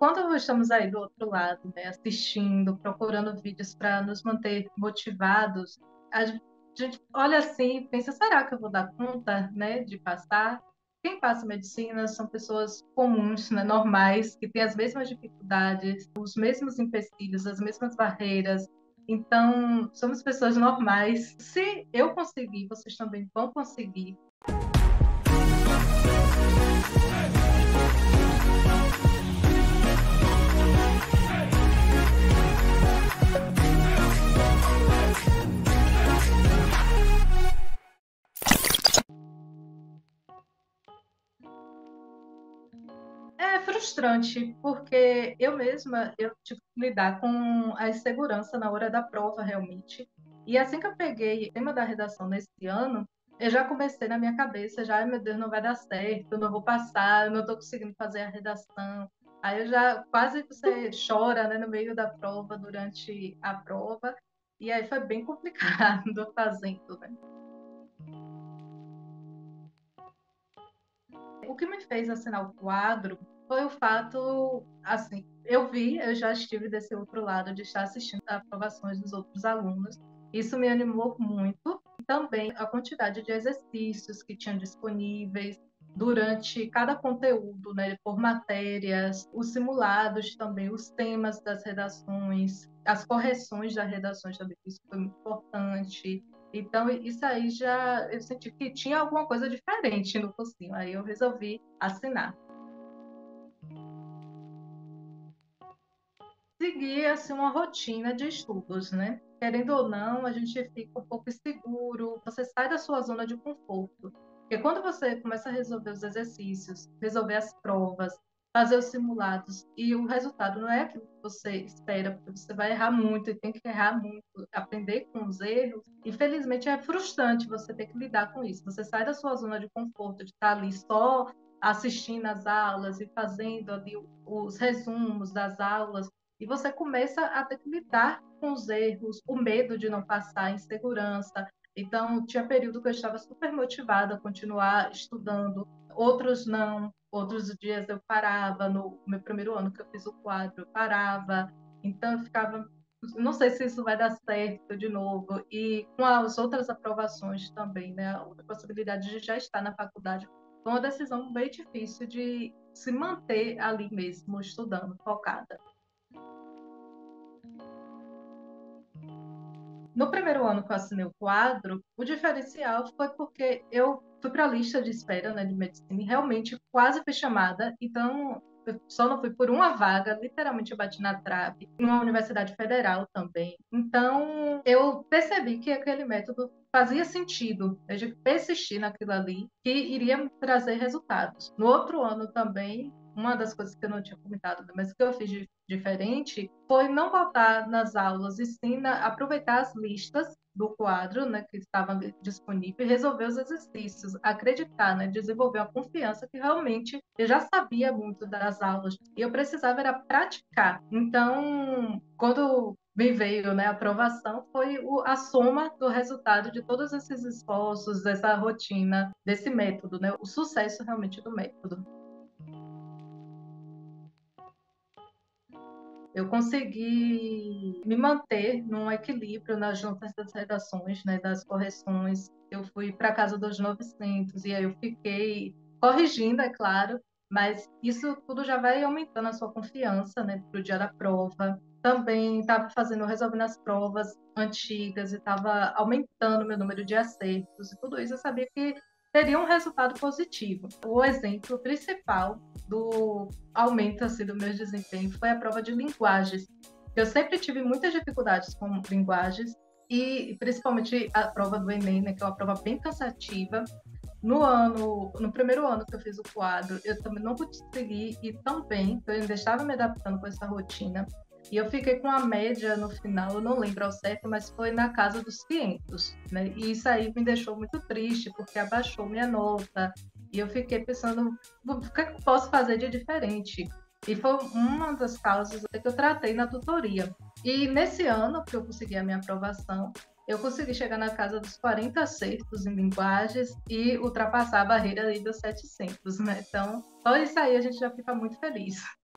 Quando estamos aí do outro lado, né, assistindo, procurando vídeos para nos manter motivados, a gente olha assim e pensa, será que eu vou dar conta, né, de passar? Quem passa medicina são pessoas comuns, né, normais, que têm as mesmas dificuldades, os mesmos empecilhos, as mesmas barreiras. Então, somos pessoas normais. Se eu conseguir, vocês também vão conseguir. É frustrante, porque eu mesma eu tive que lidar com a insegurança na hora da prova, realmente. E assim que eu peguei o tema da redação nesse ano, eu já comecei na minha cabeça, já, ai meu Deus, não vai dar certo, eu não vou passar, eu não estou conseguindo fazer a redação. Aí eu já quase você chora, né, no meio da prova, durante a prova. E aí foi bem complicado fazendo, né? O que me fez assinar o Kuadro foi o fato, assim, eu já estive desse outro lado de estar assistindo a aprovações dos outros alunos. Isso me animou muito. Também a quantidade de exercícios que tinham disponíveis durante cada conteúdo, né, por matérias, os simulados também, os temas das redações, as correções das redações também, isso foi muito importante. Então, isso aí já eu senti que tinha alguma coisa diferente no cursinho, aí eu resolvi assinar. Seguir, assim, uma rotina de estudos, né? Querendo ou não, a gente fica um pouco inseguro, você sai da sua zona de conforto. Porque quando você começa a resolver os exercícios, resolver as provas, fazer os simulados, e o resultado não é aquilo que você espera, porque você vai errar muito e tem que errar muito, aprender com os erros. Infelizmente, é frustrante você ter que lidar com isso. Você sai da sua zona de conforto, de estar ali só assistindo às aulas e fazendo ali os resumos das aulas, e você começa a ter que lidar com os erros, o medo de não passar, a insegurança. Então, tinha período que eu estava super motivada a continuar estudando, outros não. Outros dias eu parava, no meu primeiro ano que eu fiz o Kuadro, eu parava. Então eu ficava, não sei se isso vai dar certo de novo. E com as outras aprovações também, né? A possibilidade de já estar na faculdade. Foi uma decisão bem difícil de se manter ali mesmo, estudando, focada. No primeiro ano que eu assinei o Kuadro, o diferencial foi porque eu fui para a lista de espera, né, de medicina e realmente quase fui chamada. Então, eu só não fui por uma vaga, literalmente eu bati na trave, em uma universidade federal também. Então, eu percebi que aquele método fazia sentido, eu tinha que persistir naquilo ali, que iria trazer resultados. No outro ano também, uma das coisas que eu não tinha comentado, mas que eu fiz de diferente, foi não voltar nas aulas, e sim aproveitar as listas do Kuadro, né, que estavam disponíveis, e resolver os exercícios, acreditar, né, desenvolver a confiança que realmente eu já sabia muito das aulas, e eu precisava era praticar. Então, quando me veio, né, a aprovação, foi a soma do resultado de todos esses esforços, dessa rotina, desse método, né, o sucesso realmente do método. Eu consegui me manter num equilíbrio nas juntas das redações, né, das correções. Eu fui para a casa dos 900 e aí eu fiquei corrigindo, é claro, mas isso tudo já vai aumentando a sua confiança, né, para o dia da prova. Também estava resolvendo as provas antigas e estava aumentando o meu número de acertos e tudo isso. Eu sabia que teria um resultado positivo. O exemplo principal do aumento assim, do meu desempenho foi a prova de linguagens. Eu sempre tive muitas dificuldades com linguagens e principalmente a prova do Enem, né, que é uma prova bem cansativa. No primeiro ano que eu fiz o Kuadro, eu também não consegui ir tão bem, eu ainda estava me adaptando com essa rotina. E eu fiquei com a média no final, eu não lembro ao certo, mas foi na casa dos 500, né? E isso aí me deixou muito triste, porque abaixou minha nota. E eu fiquei pensando, o que eu posso fazer de diferente? E foi uma das causas que eu tratei na tutoria. E nesse ano, que eu consegui a minha aprovação, eu consegui chegar na casa dos 40 acertos em linguagens e ultrapassar a barreira aí dos 700, né? Então, só isso aí a gente já fica muito feliz.